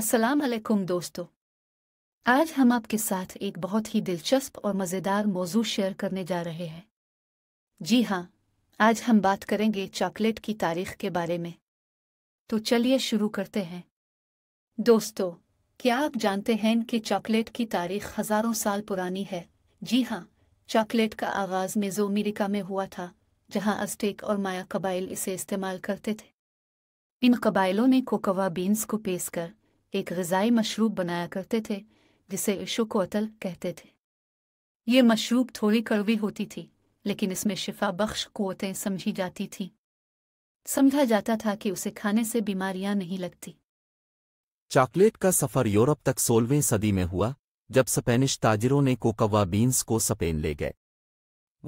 अस्सलाम वालेकुम दोस्तों, आज हम आपके साथ एक बहुत ही दिलचस्प और मज़ेदार मौजू शेयर करने जा रहे हैं। जी हाँ, आज हम बात करेंगे चॉकलेट की तारीख़ के बारे में। तो चलिए शुरू करते हैं। दोस्तों, क्या आप जानते हैं कि चॉकलेट की तारीख़ हज़ारों साल पुरानी है? जी हाँ, चॉकलेट का आगाज़ मेसोअमेरिका में हुआ था, जहाँ अज़्टेक और माया कबाइल इसे इस्तेमाल करते थे। इन कबाइलों ने कोकोआ बीन्स को पेसकर एक ग़िज़ाई मशरूब बनाया करते थे, जिसे शुकोतल कहते थे। ये मशरूब थोड़ी कड़वी होती थी, लेकिन इसमें शिफा बख्श क़ुव्वतें समझी जाती थीं। समझा जाता था कि उसे खाने से बीमारियां नहीं लगती। चॉकलेट का सफ़र यूरोप तक 16वीं सदी में हुआ, जब स्पेनिश ताजिरों ने कोकोआ बीन्स को स्पेन ले गए।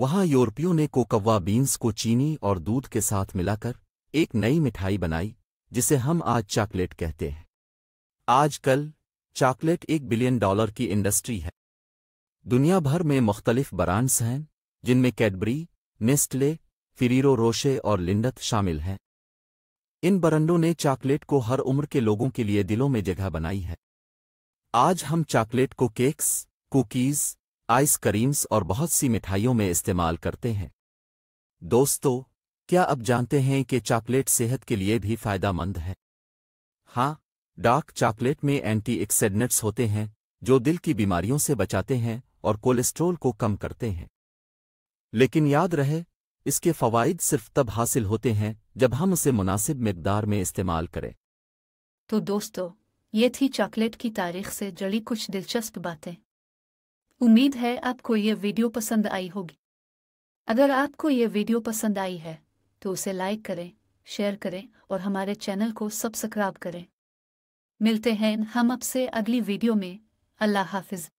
वहां यूरोपियों ने कोकोआ बीन्स को चीनी और दूध के साथ मिलाकर एक नई मिठाई बनाई, जिसे हम आज चॉकलेट कहते हैं। आजकल चॉकलेट $1 बिलियन की इंडस्ट्री है। दुनिया भर में मुख्तलिफ ब्रांड्स हैं, जिनमें कैडबरी, नेस्टले, फेरेरो रोशे और लिंडत शामिल हैं। इन ब्रांडों ने चॉकलेट को हर उम्र के लोगों के लिए दिलों में जगह बनाई है। आज हम चॉकलेट को केक्स, कुकीज़, आइसक्रीम्स और बहुत सी मिठाइयों में इस्तेमाल करते हैं। दोस्तों, क्या आप जानते हैं कि चॉकलेट सेहत के लिए भी फ़ायदेमंद है? हाँ, डार्क चॉकलेट में एंटीऑक्सीडेंट्स होते हैं, जो दिल की बीमारियों से बचाते हैं और कोलेस्ट्रॉल को कम करते हैं। लेकिन याद रहे, इसके फ़वाइद सिर्फ तब हासिल होते हैं जब हम उसे मुनासिब मिक़दार में इस्तेमाल करें। तो दोस्तों, ये थी चॉकलेट की तारीख़ से जुड़ी कुछ दिलचस्प बातें। उम्मीद है आपको ये वीडियो पसंद आई होगी। अगर आपको ये वीडियो पसंद आई है तो उसे लाइक करें, शेयर करें और हमारे चैनल को सब्सक्राइब करें। मिलते हैं हम आपसे अगली वीडियो में। अल्लाह हाफ़िज़।